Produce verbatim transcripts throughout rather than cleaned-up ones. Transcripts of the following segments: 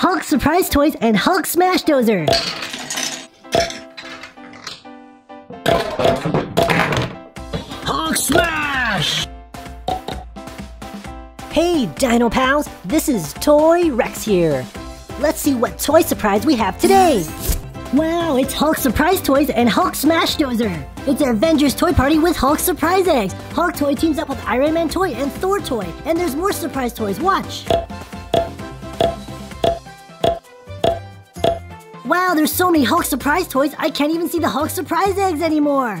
Hulk Surprise Toys, and Hulk Smash Dozer. Hulk Smash! Hey, Dino Pals, this is Toy Rex here. Let's see what toy surprise we have today. Wow, it's Hulk Surprise Toys and Hulk Smash Dozer. It's an Avengers toy party with Hulk surprise eggs. Hulk toy teams up with Iron Man toy and Thor toy. And there's more surprise toys, watch. Wow, there's so many Hulk surprise toys, I can't even see the Hulk surprise eggs anymore.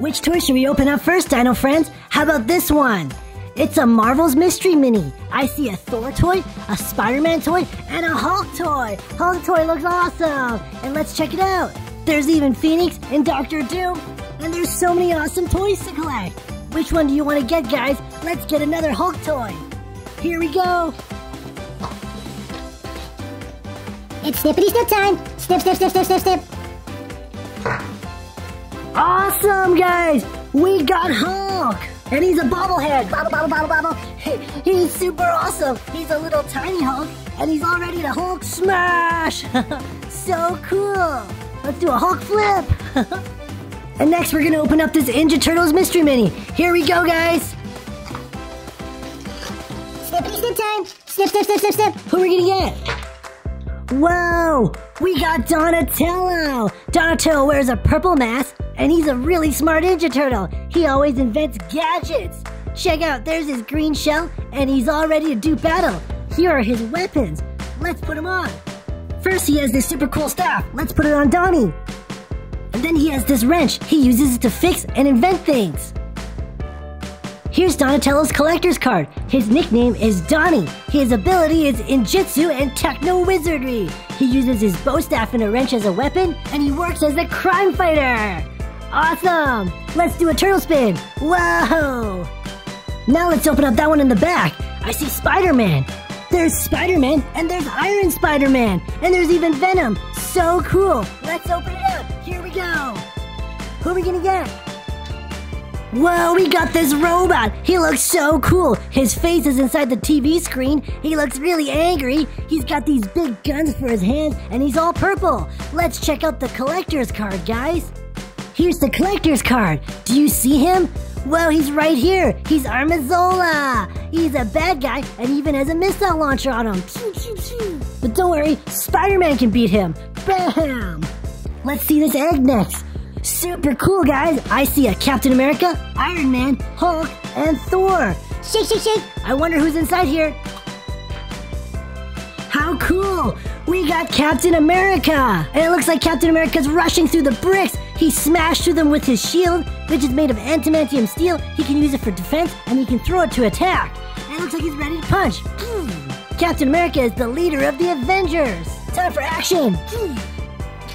Which toy should we open up first, Dino friends? How about this one? It's a Marvel's Mystery Mini. I see a Thor toy, a Spiderman toy, and a Hulk toy. Hulk toy looks awesome. And let's check it out. There's even Phoenix and Doctor Doom. And there's so many awesome toys to collect. Which one do you want to get, guys? Let's get another Hulk toy. Here we go. It's snippity snip time. Snip, snip, snip, snip, snip, snip. Awesome, guys. We got Hulk. And he's a bobblehead. Bobble, bobble, bobble, bobble. He, he's super awesome. He's a little tiny Hulk, and he's all ready to Hulk smash. So cool. Let's do a Hulk flip. And next, we're going to open up this Ninja Turtles Mystery Mini. Here we go, guys. Snippity snip time. Snip, snip, snip, snip, snip. Who are we going to get? Whoa. We got Donatello. Donatello wears a purple mask. And he's a really smart Ninja Turtle. He always invents gadgets. Check out, there's his green shell, and he's all ready to do battle. Here are his weapons. Let's put them on. First, he has this super cool staff. Let's put it on Donnie. And then he has this wrench. He uses it to fix and invent things. Here's Donatello's collector's card. His nickname is Donnie. His ability is ninjutsu and techno-wizardry. He uses his bow staff and a wrench as a weapon, and he works as a crime fighter. Awesome! Let's do a turtle spin! Whoa! Now let's open up that one in the back. I see Spider-Man. There's Spider-Man, and there's Iron Spider-Man, and there's even Venom. So cool! Let's open it up! Here we go! Who are we gonna get? Whoa, we got this robot! He looks so cool! His face is inside the T V screen. He looks really angry. He's got these big guns for his hands, and he's all purple. Let's check out the collector's card, guys. Here's the collector's card. Do you see him? Well, he's right here. He's Armazola. He's a bad guy and even has a missile launcher on him. Pew, pew, pew. But don't worry, Spider-Man can beat him. Bam! Let's see this egg next. Super cool, guys. I see a Captain America, Iron Man, Hulk, and Thor. Shake, shake, shake. I wonder who's inside here. How cool. We got Captain America. And it looks like Captain America's rushing through the bricks. He smashed through them with his shield, which is made of adamantium steel. He can use it for defense, and he can throw it to attack. And it looks like he's ready to punch. Captain America is the leader of the Avengers. Time for action.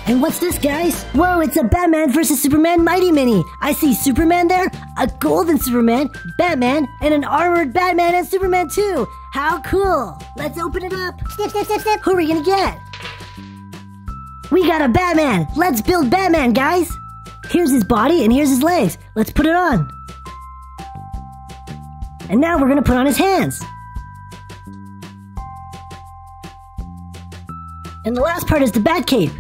And what's this, guys? Whoa, it's a Batman versus Superman Mighty Mini. I see Superman there, a golden Superman, Batman, and an armored Batman and Superman too. How cool. Let's open it up. Snip, snip, snip, snip. Who are we gonna get? We got a Batman! Let's build Batman, guys! Here's his body and here's his legs. Let's put it on. And now we're gonna put on his hands. And the last part is the Batcape.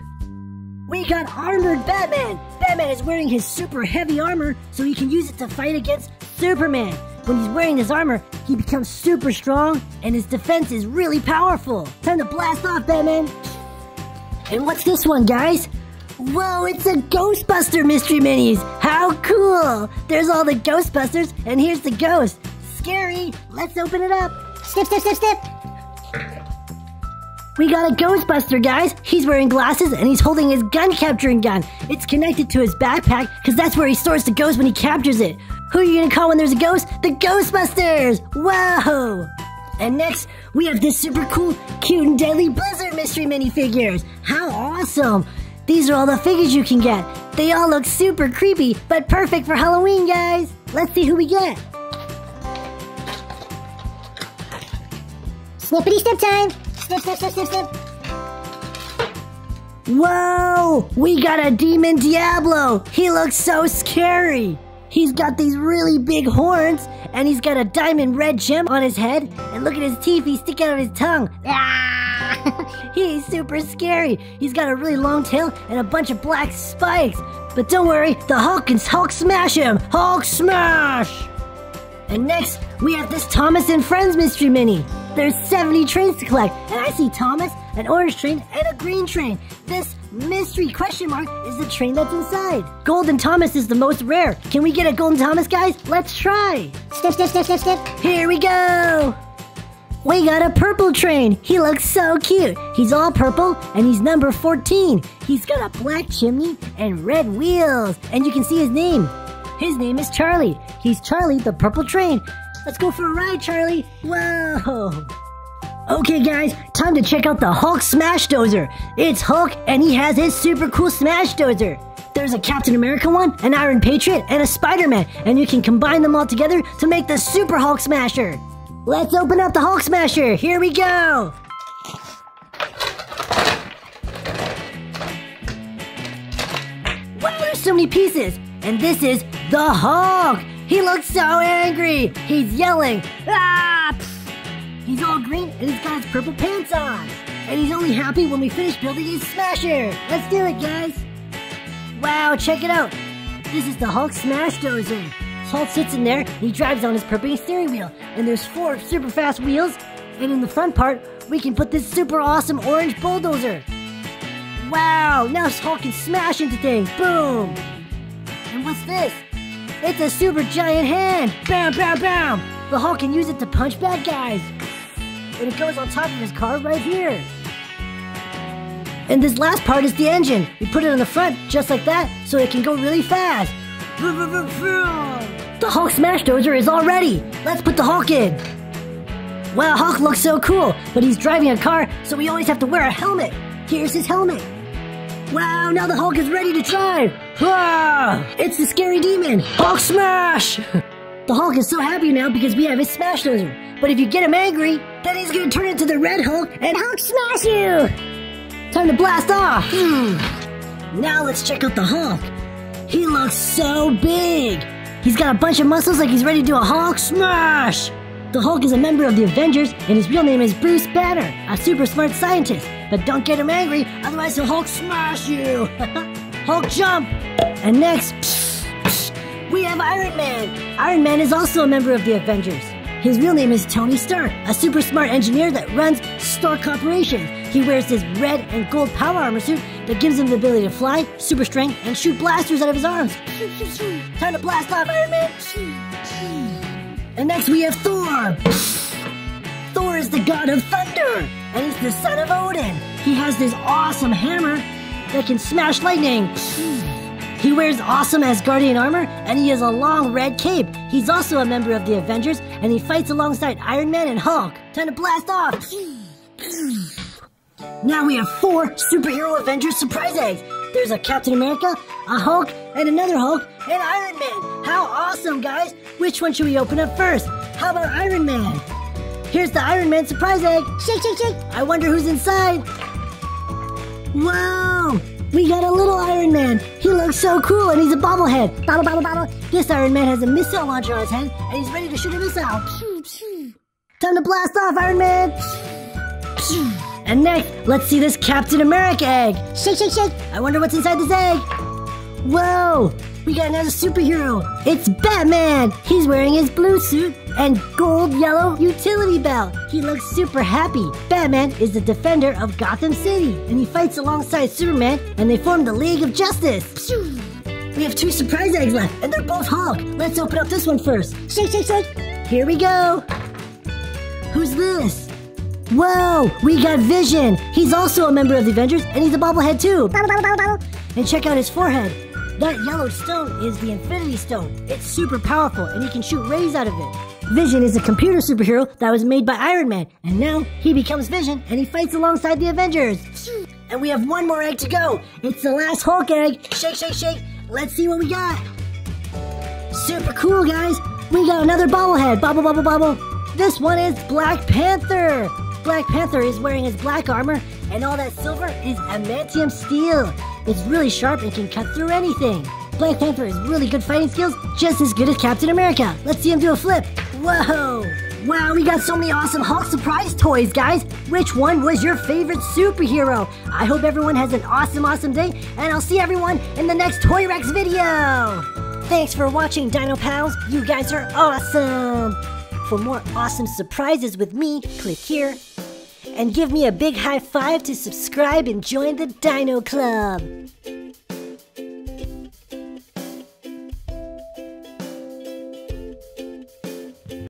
We got armored Batman! Batman is wearing his super heavy armor so he can use it to fight against Superman. When he's wearing his armor, he becomes super strong and his defense is really powerful. Time to blast off, Batman! And what's this one, guys? Whoa, it's a Ghostbuster Mystery Minis. How cool. There's all the Ghostbusters, and here's the ghost. Scary. Let's open it up. Snip, snip, snip, snip. We got a Ghostbuster, guys. He's wearing glasses, and he's holding his gun capturing gun. It's connected to his backpack, because that's where he stores the ghost when he captures it. Who are you going to call when there's a ghost? The Ghostbusters. Whoa. And next, we have this super cool, cute, and deadly Blizzard mystery minifigures. How awesome! These are all the figures you can get. They all look super creepy, but perfect for Halloween, guys. Let's see who we get. Snippity snip time. Snip, snip, snip, snip, snip. Whoa! We got a demon Diablo. He looks so scary. He's got these really big horns, and he's got a diamond red gem on his head. And look at his teeth, he's sticking out his tongue. Ah! He's super scary. He's got a really long tail and a bunch of black spikes. But don't worry, the Hulk can Hulk smash him. Hulk smash! And next, we have this Thomas and Friends Mystery Mini. There's seventy trains to collect, and I see Thomas, an orange train, and a green train. This mystery question mark is the train that's inside. Golden Thomas is the most rare. Can we get a Golden Thomas, guys? Let's try. Snip, snip, snip, snip, snip. Here we go. We got a purple train. He looks so cute. He's all purple, and he's number fourteen. He's got a black chimney and red wheels, and you can see his name. His name is Charlie. He's Charlie the purple train. Let's go for a ride, Charlie. Whoa. Okay, guys, time to check out the Hulk Smash Dozer. It's Hulk, and he has his super cool Smash Dozer. There's a Captain America one, an Iron Patriot, and a Spiderman, and you can combine them all together to make the Super Hulk Smasher. Let's open up the Hulk Smasher. Here we go. Wow, there's so many pieces. And this is the Hulk! He looks so angry! He's yelling! Ah! Pfft. He's all green and he's got his purple pants on! And he's only happy when we finish building his Smasher! Let's do it, guys! Wow, check it out! This is the Hulk Smash Dozer! Hulk sits in there and he drives on his purple steering wheel. And there's four super fast wheels. And in the front part, we can put this super awesome orange bulldozer! Wow! Now Hulk can smash into things! Boom! And what's this? It's a super giant hand! Bam, bam, bam! The Hulk can use it to punch bad guys! And it goes on top of his car right here! And this last part is the engine! We put it on the front, just like that, so it can go really fast! The Hulk Smash Dozer is all ready! Let's put the Hulk in! Wow, Hulk looks so cool! But he's driving a car, so we always have to wear a helmet! Here's his helmet! Wow, now the Hulk is ready to drive! Ah, it's the scary demon! Hulk smash! The Hulk is so happy now because we have his Smash Dozer. But if you get him angry, then he's gonna turn into the Red Hulk and Hulk smash you! Time to blast off! Hmm. Now let's check out the Hulk. He looks so big! He's got a bunch of muscles like he's ready to do a Hulk smash! The Hulk is a member of the Avengers, and his real name is Bruce Banner, a super smart scientist. But don't get him angry, otherwise he'll Hulk smash you! Hulk jump! And next, psh, psh, we have Iron Man! Iron Man is also a member of the Avengers. His real name is Tony Stark, a super smart engineer that runs Stark Corporation. He wears this red and gold power armor suit that gives him the ability to fly, super strength, and shoot blasters out of his arms. Time to blast off, Iron Man! And next we have Thor! Thor is the god of thunder! And he's the son of Odin! He has this awesome hammer that can smash lightning! He wears awesome Asgardian armor, and he has a long red cape! He's also a member of the Avengers, and he fights alongside Iron Man and Hulk! Time to blast off! Now we have four superhero Avengers surprise eggs! There's a Captain America, a Hulk, and another Hulk, and Iron Man! How awesome, guys! Which one should we open up first? How about Iron Man? Here's the Iron Man surprise egg! Shake, shake, shake! I wonder who's inside! Wow! We got a little Iron Man! He looks so cool, and he's a bobblehead! Bobble, bobble, bobble! This Iron Man has a missile launcher on his head, and he's ready to shoot a missile! Time to blast off, Iron Man! And next, let's see this Captain America egg! Shake, shake, shake! I wonder what's inside this egg! Whoa! We got another superhero! It's Batman! He's wearing his blue suit and gold yellow utility belt! He looks super happy! Batman is the defender of Gotham City, and he fights alongside Superman, and they form the League of Justice! We have two surprise eggs left, and they're both Hulk! Let's open up this one first! Shake, shake, shake! Here we go! Who's this? Whoa, we got Vision! He's also a member of the Avengers, and he's a bobblehead too! Bobble, bobble, bobble, bobble. And check out his forehead. That yellow stone is the Infinity Stone. It's super powerful, and he can shoot rays out of it. Vision is a computer superhero that was made by Iron Man, and now he becomes Vision, and he fights alongside the Avengers! And we have one more egg to go! It's the last Hulk egg! Shake, shake, shake! Let's see what we got! Super cool, guys! We got another bobblehead! Bobble, bobble, bobble! This one is Black Panther! Black Panther is wearing his black armor, and all that silver is adamantium steel. It's really sharp and can cut through anything. Black Panther has really good fighting skills, just as good as Captain America. Let's see him do a flip. Whoa! Wow, we got so many awesome Hulk Surprise Toys, guys. Which one was your favorite superhero? I hope everyone has an awesome, awesome day, and I'll see everyone in the next Toy Rex video. Thanks for watching, Dino Pals. You guys are awesome. For more awesome surprises with me, click here. And give me a big high five to subscribe and join the Dino Club.